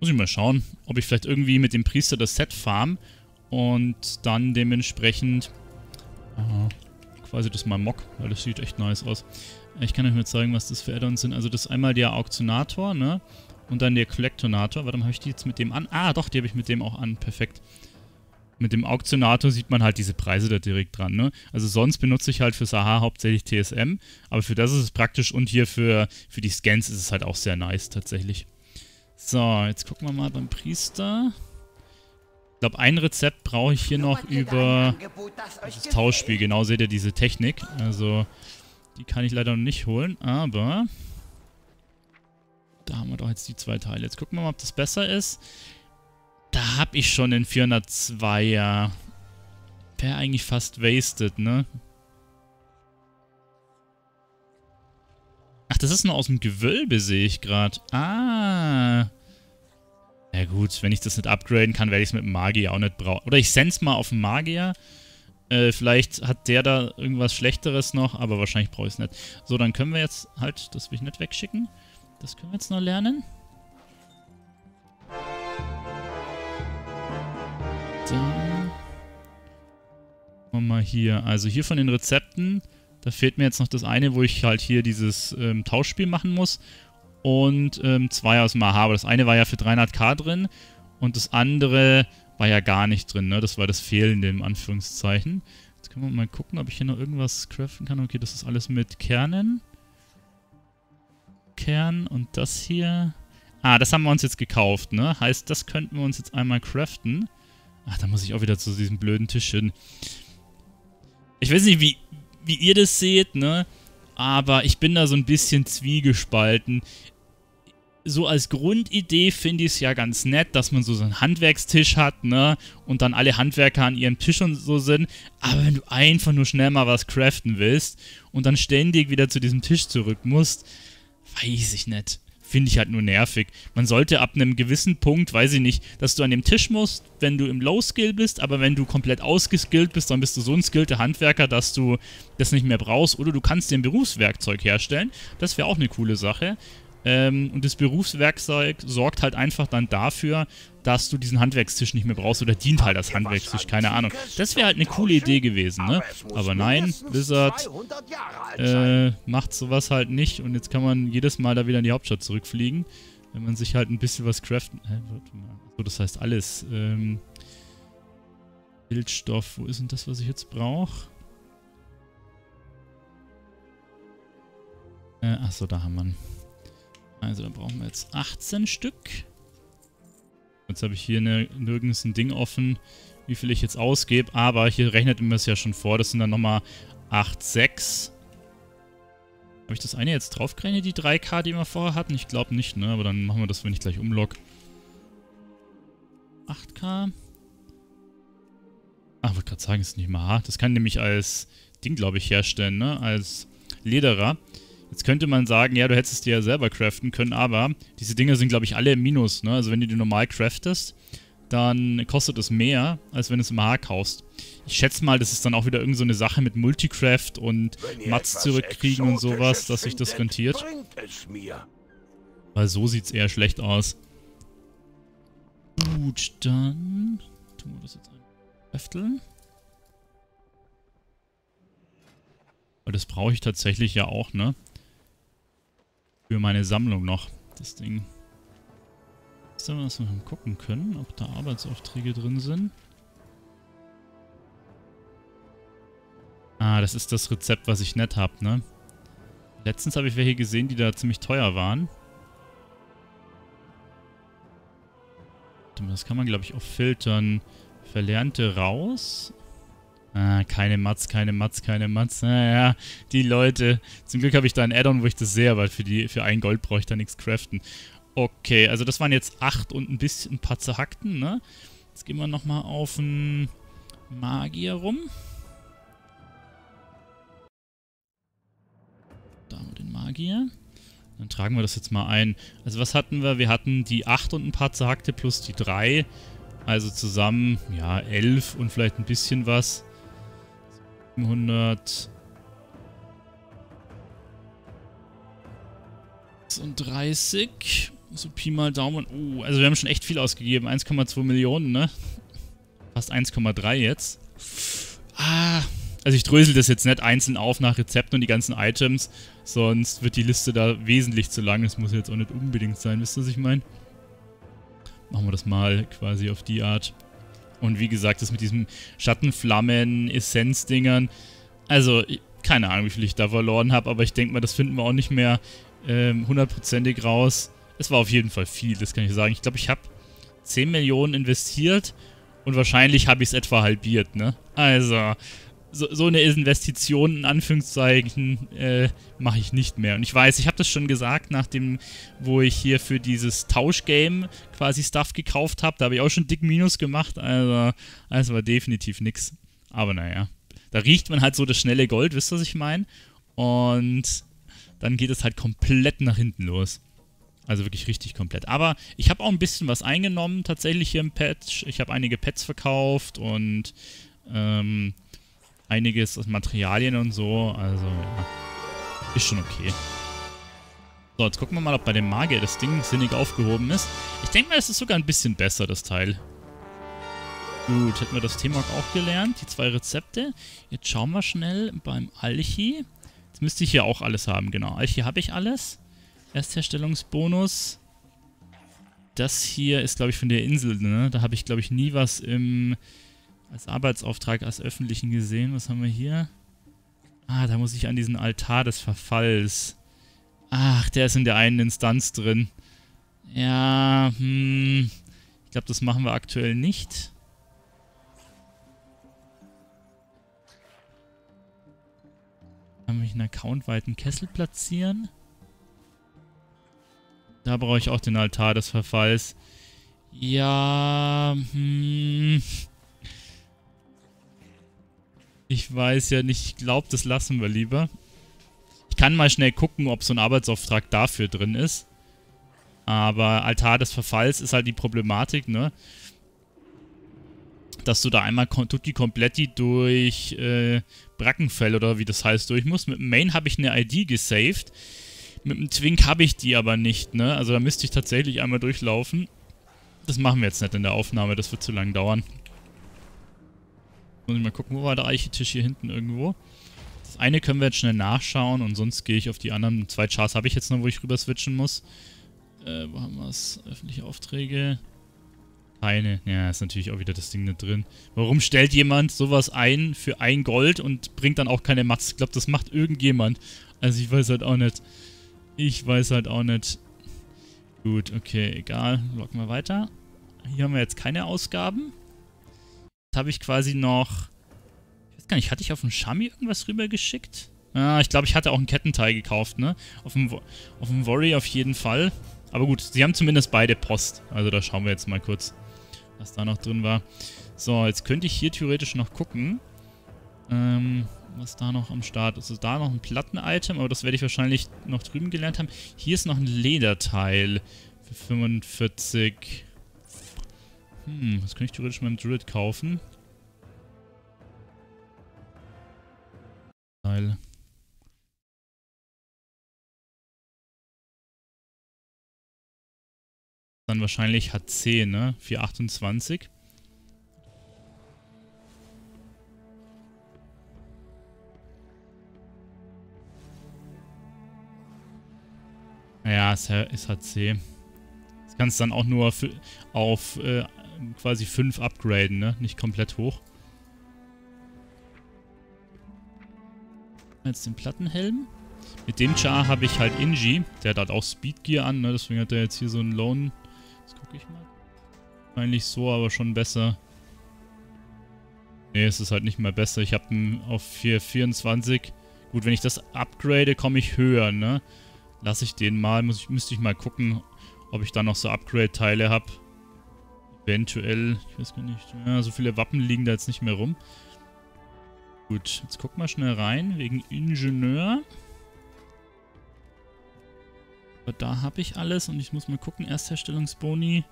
Muss ich mal schauen, ob ich vielleicht irgendwie mit dem Priester das Set farm und dann dementsprechend äh, quasi das mal mock, weil das sieht echt nice aus. Ich kann euch mal zeigen, was das für Add-ons sind. Also das ist einmal der Auktionator, ne? Und dann der Collectonator. Warum habe ich die jetzt mit dem an? Ah, doch, die habe ich mit dem auch an. Perfekt. Mit dem Auktionator sieht man halt diese Preise da direkt dran, ne? Also sonst benutze ich halt für Saha hauptsächlich T S M, aber für das ist es praktisch und hier für, für die Scans ist es halt auch sehr nice tatsächlich. So, jetzt gucken wir mal beim Priester. Ich glaube, ein Rezept brauche ich hier noch über das Tauschspiel. Genau, seht ihr diese Technik. Also, die kann ich leider noch nicht holen, aber da haben wir doch jetzt die zwei Teile. Jetzt gucken wir mal, ob das besser ist. Da habe ich schon den vierhundertzweier. Wäre eigentlich fast wasted, ne? Ach, das ist nur aus dem Gewölbe, sehe ich gerade. Ah. Ja gut, wenn ich das nicht upgraden kann, werde ich es mit dem Magier auch nicht brauchen. Oder ich send's mal auf den Magier. Äh, vielleicht hat der da irgendwas Schlechteres noch, aber wahrscheinlich brauche ich es nicht. So, dann können wir jetzt halt, das will ich nicht wegschicken. Das können wir jetzt noch lernen. Dann. Machen wir mal hier. Also hier von den Rezepten. Da fehlt mir jetzt noch das eine, wo ich halt hier dieses ähm, Tauschspiel machen muss. Und ähm, zwei aus Maha. Aber das eine war ja für dreihunderttausend drin. Und das andere war ja gar nicht drin, ne? Das war das Fehlende, in Anführungszeichen. Jetzt können wir mal gucken, ob ich hier noch irgendwas craften kann. Okay, das ist alles mit Kernen. Kern und das hier. Ah, das haben wir uns jetzt gekauft, ne? Heißt, das könnten wir uns jetzt einmal craften. Ach, da muss ich auch wieder zu diesem blöden Tisch hin. Ich weiß nicht, wie... wie ihr das seht, ne? Aber ich bin da so ein bisschen zwiegespalten. So als Grundidee finde ich es ja ganz nett, dass man so, so einen Handwerkstisch hat, ne? Und dann alle Handwerker an ihrem Tisch und so sind. Aber wenn du einfach nur schnell mal was craften willst und dann ständig wieder zu diesem Tisch zurück musst, weiß ich nicht. Finde ich halt nur nervig. Man sollte ab einem gewissen Punkt, weiß ich nicht, dass du an dem Tisch musst, wenn du im Low-Skill bist, aber wenn du komplett ausgeskillt bist, dann bist du so ein skillter Handwerker, dass du das nicht mehr brauchst. Oder du kannst dir ein Berufswerkzeug herstellen. Das wäre auch eine coole Sache. Ähm, und das Berufswerkzeug sorgt halt einfach dann dafür, dass du diesen Handwerkstisch nicht mehr brauchst oder dient halt als Handwerkstisch, keine Ahnung. Das wäre halt eine coole Idee gewesen, ne? Aber nein, Blizzard äh, macht sowas halt nicht und jetzt kann man jedes Mal da wieder in die Hauptstadt zurückfliegen, wenn man sich halt ein bisschen was craften... Hä, warte mal. So, das heißt alles. Ähm, Bildstoff, wo ist denn das, was ich jetzt brauche? Äh, achso, da haben wir ihn. Also, dann brauchen wir jetzt achtzehn Stück. Jetzt habe ich hier eine, nirgends ein Ding offen, wie viel ich jetzt ausgebe. Aber hier rechnet mir das ja schon vor. Das sind dann nochmal acht, sechs. Habe ich das eine jetzt draufgerechnet, die drei K, die wir vorher hatten? Ich glaube nicht, ne? Aber dann machen wir das, wenn ich gleich umlogge. acht K. Ach, wollte gerade sagen, ist nicht mal hart. Das kann nämlich als Ding, glaube ich, herstellen, ne? Als Lederer. Jetzt könnte man sagen, ja, du hättest es dir ja selber craften können, aber diese Dinger sind, glaube ich, alle im Minus, ne? Also wenn du die normal craftest, dann kostet es mehr, als wenn du es im H kaufst. Ich schätze mal, das ist dann auch wieder irgend so eine Sache mit Multicraft und Mats zurückkriegen und sowas, dass sich das rentiert. Weil so sieht es eher schlecht aus. Gut, dann tun wir das jetzt ein Hefteln. Weil das brauche ich tatsächlich ja auch, ne? Für meine Sammlung noch, das Ding. Ist da was, wir mal gucken können, ob da Arbeitsaufträge drin sind. Ah, das ist das Rezept, was ich nicht habe, ne? Letztens habe ich welche gesehen, die da ziemlich teuer waren. Das kann man, glaube ich, auch filtern. Verlernte raus. Ah, keine Mats, keine Mats, keine Mats. Naja, die Leute. Zum Glück habe ich da ein Add-on, wo ich das sehe, weil für, die, für ein Gold brauche ich da nichts craften. Okay, also das waren jetzt acht und ein bisschen ein paar zerhackten, ne? Jetzt gehen wir nochmal auf ein Magier rum. Da haben wir den Magier. Dann tragen wir das jetzt mal ein. Also was hatten wir? Wir hatten die acht und ein paar zerhackte plus die drei. Also zusammen, ja, elf und vielleicht ein bisschen was. hundertsechsunddreißig. So Pi mal Daumen. Oh, also wir haben schon echt viel ausgegeben. eins Komma zwei Millionen, ne? Fast eins Komma drei jetzt. Ah, also ich drösel das jetzt nicht einzeln auf nach Rezepten und die ganzen Items. Sonst wird die Liste da wesentlich zu lang. Das muss jetzt auch nicht unbedingt sein. Wisst ihr, was ich meine? Machen wir das mal quasi auf die Art. Und wie gesagt, das mit diesen Schattenflammen-Essenz-Dingern. Also, keine Ahnung, wie viel ich da verloren habe. Aber ich denke mal, das finden wir auch nicht mehr ähm, hundertprozentig raus. Es war auf jeden Fall viel, das kann ich sagen. Ich glaube, ich habe zehn Millionen investiert. Und wahrscheinlich habe ich es etwa halbiert, ne? Also, so, so eine Investition, in Anführungszeichen, äh, mache ich nicht mehr. Und ich weiß, ich habe das schon gesagt, nachdem, wo ich hier für dieses Tauschgame quasi Stuff gekauft habe. Da habe ich auch schon dick Minus gemacht, also das war definitiv nix. Aber naja, da riecht man halt so das schnelle Gold, wisst ihr, was ich meine? Und dann geht es halt komplett nach hinten los. Also wirklich richtig komplett. Aber ich habe auch ein bisschen was eingenommen tatsächlich hier im Patch. Ich habe einige Pets verkauft und ähm, einiges aus Materialien und so. Also ja, ist schon okay. So, jetzt gucken wir mal, ob bei dem Magier das Ding sinnig aufgehoben ist. Ich denke mal, es ist sogar ein bisschen besser, das Teil. Gut, hätten wir das Thema auch gelernt. Die zwei Rezepte. Jetzt schauen wir schnell beim Alchi. Jetzt müsste ich hier auch alles haben, genau. Alchi habe ich alles. Erstherstellungsbonus. Das hier ist, glaube ich, von der Insel, ne? Da habe ich, glaube ich, nie was im als Arbeitsauftrag, als öffentlichen gesehen. Was haben wir hier? Ah, da muss ich an diesen Altar des Verfalls. Ach, der ist in der einen Instanz drin. Ja, hm. Ich glaube, das machen wir aktuell nicht. Kann ich einen accountweiten Kessel platzieren? Da brauche ich auch den Altar des Verfalls. Ja, hm. Ich weiß ja nicht. Ich glaube, das lassen wir lieber. Ich kann mal schnell gucken, ob so ein Arbeitsauftrag dafür drin ist. Aber Altar des Verfalls ist halt die Problematik, ne? Dass du da einmal tutti kompletti durch äh, Brackenfell oder wie das heißt durch musst. Mit dem Main habe ich eine I D gesaved. Mit dem Twink habe ich die aber nicht, ne? Also da müsste ich tatsächlich einmal durchlaufen. Das machen wir jetzt nicht in der Aufnahme, das wird zu lang dauern. Muss ich mal gucken, wo war der Eichetisch hier hinten irgendwo? Das eine können wir jetzt schnell nachschauen und sonst gehe ich auf die anderen. Zwei Chars habe ich jetzt noch, wo ich rüber switchen muss. Äh, wo haben wir es? Öffentliche Aufträge? Keine. Ja, ist natürlich auch wieder das Ding nicht drin. Warum stellt jemand sowas ein für ein Gold und bringt dann auch keine Mats? Ich glaube, das macht irgendjemand. Also ich weiß halt auch nicht. Ich weiß halt auch nicht. Gut, okay, egal. Locken wir weiter. Hier haben wir jetzt keine Ausgaben. Jetzt habe ich quasi noch... Ich weiß gar nicht, hatte ich auf den Shami irgendwas rübergeschickt? Ah, ich glaube, ich hatte auch einen Kettenteil gekauft, ne? Auf dem, auf dem Worry auf jeden Fall. Aber gut, sie haben zumindest beide Post. Also da schauen wir jetzt mal kurz, was da noch drin war. So, jetzt könnte ich hier theoretisch noch gucken. Ähm... Was da noch am Start ist. Also da noch ein Platten-Item, aber das werde ich wahrscheinlich noch drüben gelernt haben. Hier ist noch ein Lederteil für fünfundvierzig. Hm, das könnte ich theoretisch mit dem Druid kaufen. Teil. Dann wahrscheinlich H C, ne? vierhundertachtundzwanzig. Ja, ist H C. Das kannst du dann auch nur für, auf äh, quasi fünf upgraden, ne? Nicht komplett hoch. Jetzt den Plattenhelm. Mit dem Char habe ich halt Inji. Der hat halt auch Speedgear an, ne? Deswegen hat er jetzt hier so einen Lone. Jetzt gucke ich mal. Eigentlich so, aber schon besser. Ne, es ist halt nicht mal besser. Ich habe ihn auf vierhundertvierundzwanzig. Gut, wenn ich das upgrade, komme ich höher, ne? Lasse ich den mal, muss ich, müsste ich mal gucken, ob ich da noch so Upgrade-Teile habe. Eventuell, ich weiß gar nicht, ja, so viele Wappen liegen da jetzt nicht mehr rum. Gut, jetzt guck mal schnell rein, wegen Ingenieur. Aber da habe ich alles und ich muss mal gucken, Erstherstellungsboni.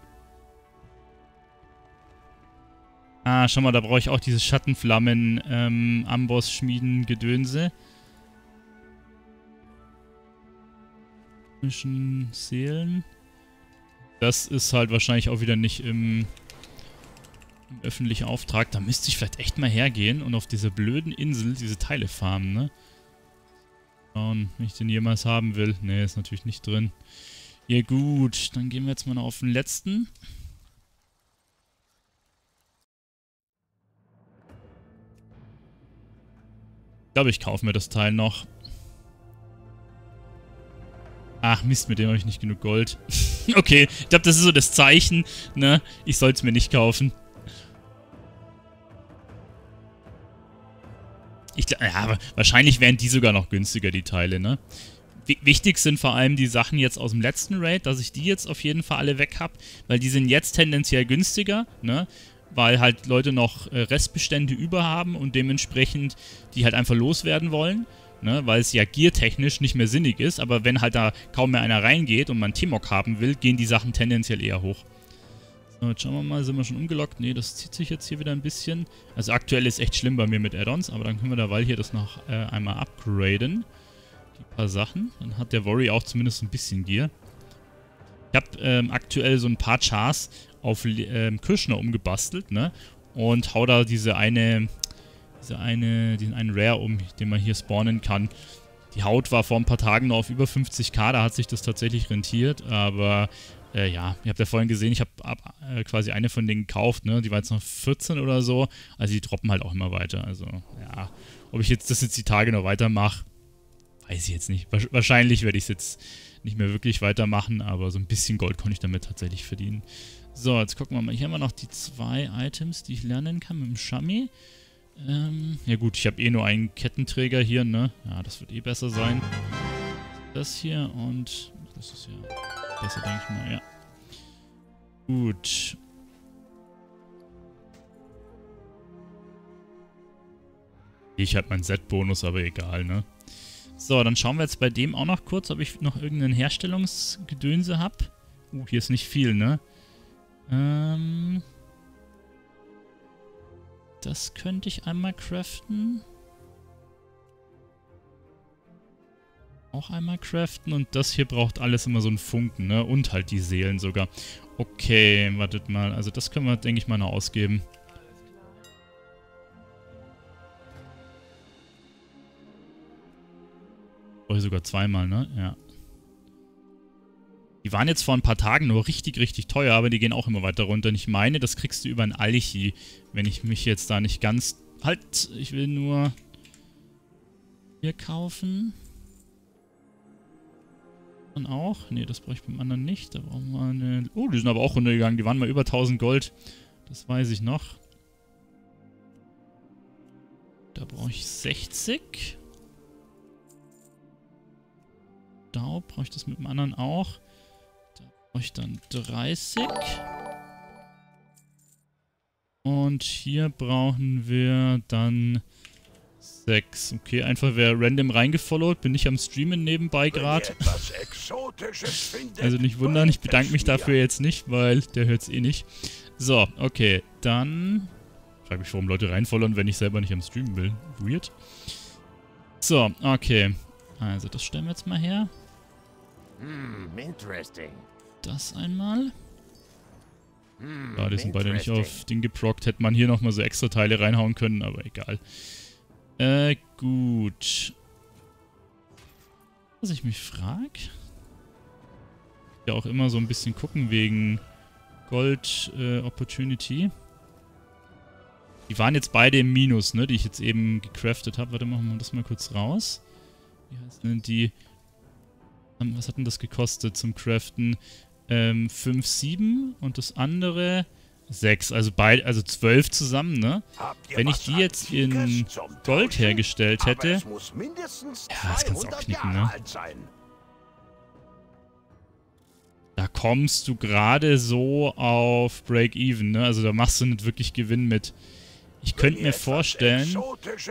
Ah, schau mal, da brauche ich auch diese Schattenflammen, ähm, Amboss, Schmieden, Gedönse. Mischen Seelen. Das ist halt wahrscheinlich auch wieder nicht im, im öffentlichen Auftrag. Da müsste ich vielleicht echt mal hergehen und auf dieser blöden Insel diese Teile farmen, ne? Schauen, wenn ich den jemals haben will. Ne, ist natürlich nicht drin. Ja gut, dann gehen wir jetzt mal noch auf den letzten. Ich glaube, ich kaufe mir das Teil noch. Ach Mist, mit dem habe ich nicht genug Gold. Okay, ich glaube, das ist so das Zeichen, ne? Ich soll es mir nicht kaufen. Ich glaub, ja, aber wahrscheinlich wären die sogar noch günstiger, die Teile, ne? W wichtig sind vor allem die Sachen jetzt aus dem letzten Raid, dass ich die jetzt auf jeden Fall alle weg habe, weil die sind jetzt tendenziell günstiger, ne? Weil halt Leute noch äh, Restbestände über haben und dementsprechend die halt einfach loswerden wollen. Ne, weil es ja geartechnisch nicht mehr sinnig ist, aber wenn halt da kaum mehr einer reingeht und man T M O C haben will, gehen die Sachen tendenziell eher hoch. So, jetzt schauen wir mal, sind wir schon umgelockt? Ne, das zieht sich jetzt hier wieder ein bisschen. Also aktuell ist echt schlimm bei mir mit Add-ons, aber dann können wir derweil hier das noch äh, einmal upgraden. Die paar Sachen. Dann hat der Worry auch zumindest ein bisschen Gear. Ich habe ähm, aktuell so ein paar Chars auf ähm, Kirschner umgebastelt, ne? Und hau da diese eine... Diese eine, diesen einen Rare um, den man hier spawnen kann. Die Haut war vor ein paar Tagen noch auf über fünfzig K, da hat sich das tatsächlich rentiert, aber äh, ja, ihr habt ja vorhin gesehen, ich habe äh, quasi eine von denen gekauft, ne? Die war jetzt noch vierzehn oder so, also die droppen halt auch immer weiter, also ja, ob ich jetzt das jetzt die Tage noch weitermache, weiß ich jetzt nicht. Wahrscheinlich werde ich es jetzt nicht mehr wirklich weitermachen, aber so ein bisschen Gold konnte ich damit tatsächlich verdienen. So, jetzt gucken wir mal, hier haben wir noch die zwei Items, die ich lernen kann mit dem Shami. Ähm, ja gut, ich habe eh nur einen Kettenträger hier, ne? Ja, das wird eh besser sein. Das hier und... Das ist ja besser, denke ich mal, ja. Gut. Ich habe meinen Set-Bonus, aber egal, ne? So, dann schauen wir jetzt bei dem auch noch kurz, ob ich noch irgendeinen Herstellungsgedönse habe. Uh, hier ist nicht viel, ne? Ähm... Das könnte ich einmal craften. Auch einmal craften. Und das hier braucht alles immer so einen Funken, ne? Und halt die Seelen sogar. Okay, wartet mal. Also das können wir, denke ich mal, noch ausgeben. Oh, hier sogar zweimal, ne? Ja. Die waren jetzt vor ein paar Tagen nur richtig, richtig teuer, aber die gehen auch immer weiter runter. Und ich meine, das kriegst du über ein Alchi, wenn ich mich jetzt da nicht ganz... Halt, ich will nur hier kaufen. Und auch. Ne, das brauche ich beim anderen nicht. Da brauchen wir eine... Oh, die sind aber auch runtergegangen. Die waren mal über tausend Gold. Das weiß ich noch. Da brauche ich sechzig. Da brauche ich das mit dem anderen auch. Brauche ich dann dreißig. Und hier brauchen wir dann sechs. Okay, einfach wer random reingefollowt. Bin ich am Streamen nebenbei gerade. Also nicht wundern, ich bedanke mich dafür jetzt nicht, weil der hört es eh nicht. So, okay, dann... Ich frage mich, warum Leute reinfollowen, wenn ich selber nicht am Streamen will. Weird. So, okay. Also das stellen wir jetzt mal her. Hm, interesting. Das einmal. Ja, die sind beide nicht auf den geprockt. Hätte man hier nochmal so extra Teile reinhauen können, aber egal. Äh, gut. Was ich mich frage. Ja, auch immer so ein bisschen gucken wegen Gold äh, Opportunity. Die waren jetzt beide im Minus, ne? Die ich jetzt eben gecraftet habe. Warte, machen wir das mal kurz raus. Wie heißt denn die? Was hat denn das gekostet zum Craften? Ähm, fünf, sieben und das andere sechs, also beide, also zwölf zusammen, ne? Wenn ich die jetzt in Gold hergestellt hätte. Ja, das kannst du auch knicken, ne? da kommst du gerade so auf Break-Even, ne? Also da machst du nicht wirklich Gewinn mit. Ich könnte mir vorstellen,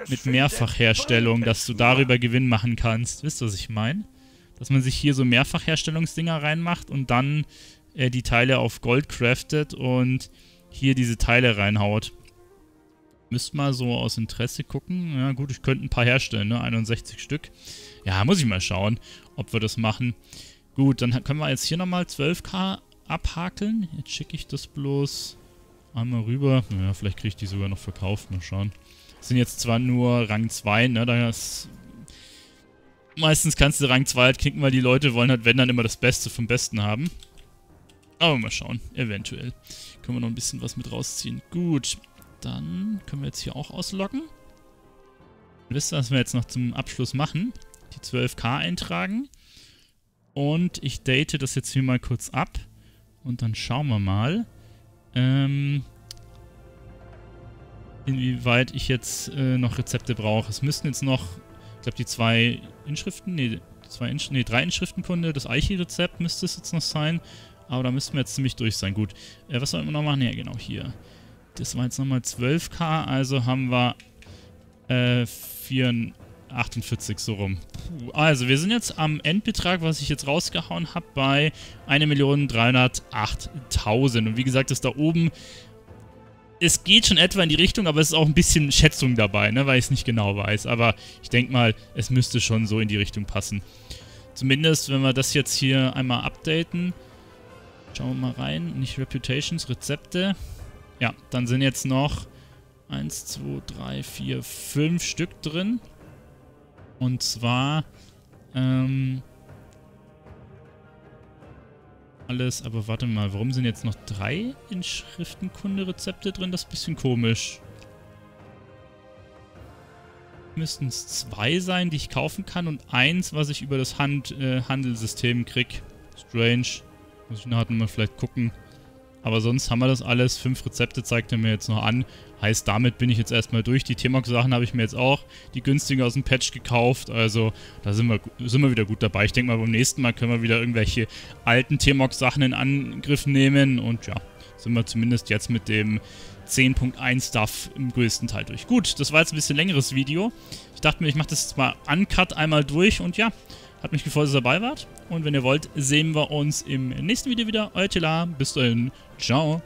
mit Mehrfachherstellung, dass du darüber Gewinn machen kannst. Wisst ihr, was ich meine? Dass man sich hier so Mehrfachherstellungsdinger reinmacht und dann äh, die Teile auf Gold craftet und hier diese Teile reinhaut. Müsst mal so aus Interesse gucken. Ja gut, ich könnte ein paar herstellen, ne? einundsechzig Stück. Ja, muss ich mal schauen, ob wir das machen. Gut, dann können wir jetzt hier nochmal zwölftausend abhakeln. Jetzt schicke ich das bloß einmal rüber. Naja, vielleicht kriege ich die sogar noch verkauft. Mal schauen. Das sind jetzt zwar nur Rang zwei, ne? Das meistens kannst du Rang zwei halt knicken, weil die Leute wollen halt, wenn dann, immer das Beste vom Besten haben. Aber mal schauen. Eventuell können wir noch ein bisschen was mit rausziehen. Gut, dann können wir jetzt hier auch auslocken. Wisst ihr, was wir jetzt noch zum Abschluss machen? Die zwölftausend eintragen. Und ich date das jetzt hier mal kurz ab. Und dann schauen wir mal, ähm, inwieweit ich jetzt äh, noch Rezepte brauche. Es müssten jetzt noch, ich glaube, die zwei Inschriften, nee, zwei Insch nee drei Inschriftenkunde, das Eichi-Rezept müsste es jetzt noch sein. Aber da müssten wir jetzt ziemlich durch sein. Gut, äh, was sollten wir noch machen? Ja, genau, hier. Das war jetzt nochmal zwölftausend, also haben wir äh, achtundvierzig so rum. Puh, also wir sind jetzt am Endbetrag, was ich jetzt rausgehauen habe, bei eine Million dreihundertachttausend. Und wie gesagt, das da oben, es geht schon etwa in die Richtung, aber es ist auch ein bisschen Schätzung dabei, ne, weil ich es nicht genau weiß. Aber ich denke mal, es müsste schon so in die Richtung passen. Zumindest, wenn wir das jetzt hier einmal updaten. Schauen wir mal rein. Nicht Reputations, Rezepte. Ja, dann sind jetzt noch eins, zwei, drei, vier, fünf Stück drin. Und zwar ähm, alles, aber warte mal, warum sind jetzt noch drei Inschriftenkunde-Rezepte drin? Das ist ein bisschen komisch. Müssten es zwei sein, die ich kaufen kann und eins, was ich über das Hand, äh, Handelssystem kriege. Strange. Muss ich nachher mal vielleicht gucken. Aber sonst haben wir das alles. Fünf Rezepte zeigt er mir jetzt noch an. Heißt, damit bin ich jetzt erstmal durch. Die T M O X-Sachen habe ich mir jetzt auch, die günstigen aus dem Patch, gekauft. Also, da sind wir, sind wir wieder gut dabei. Ich denke mal, beim nächsten Mal können wir wieder irgendwelche alten T M O X-Sachen in Angriff nehmen. Und ja, sind wir zumindest jetzt mit dem zehn Punkt eins Stuff im größten Teil durch. Gut, das war jetzt ein bisschen längeres Video. Ich dachte mir, ich mache das jetzt mal uncut einmal durch. Und ja, hat mich gefreut, dass ihr dabei wart. Und wenn ihr wollt, sehen wir uns im nächsten Video wieder. Euer Tela. Bis dahin. Ciao.